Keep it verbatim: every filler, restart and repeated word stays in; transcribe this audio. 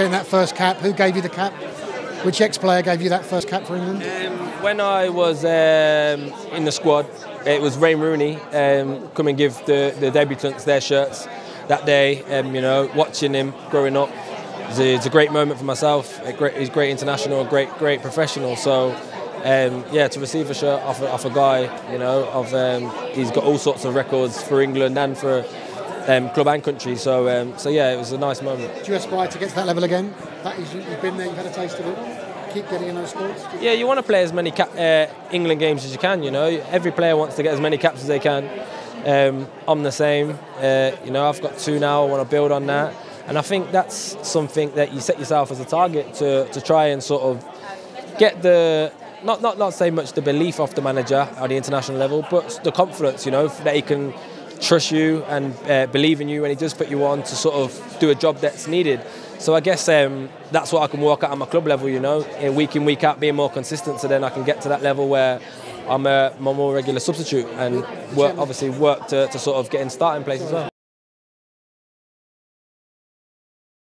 getting that first cap? Who gave you the cap? Which ex-player gave you that first cap for England? Um, when I was um, in the squad, it was Wayne Rooney um, come and give the, the debutants their shirts that day. Um, you know, watching him growing up, it's a, it's a great moment for myself. A great, he's a great international, a great, great professional. So, um, yeah, to receive a shirt off, off a guy, you know, of um, he's got all sorts of records for England and for um, club and country. So, um, so yeah, it was a nice moment. Do you aspire to get to that level again? That is, you've been there, you've had a taste of it. Keep getting in those sports. Yeah, you want to play as many cap, uh, England games as you can. You know, every player wants to get as many caps as they can. Um, I'm the same. Uh, you know, I've got two now. I want to build on that, and I think that's something that you set yourself as a target to to try and sort of get the not not not say much the belief of the manager at the international level, but the confidence. You know, that he can trust you and uh, believe in you when he does put you on to sort of do a job that's needed. So I guess um, that's what I can work at at my club level, you know, in week in, week out, being more consistent, so then I can get to that level where I'm a, a more regular substitute and work, obviously work to, to sort of get in starting place as well.